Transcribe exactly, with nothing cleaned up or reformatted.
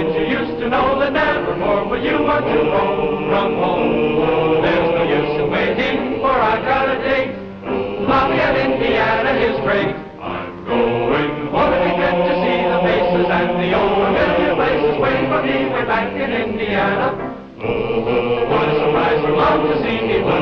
that you used to know, that nevermore will you want to roam from home. There's no use in waiting, for I've got to take Lafayette, Indiana, his break. I'm going home. It'll be good to see the faces and the old familiar places. Wait for me, we're back in Indiana. What a surprise for love to see me.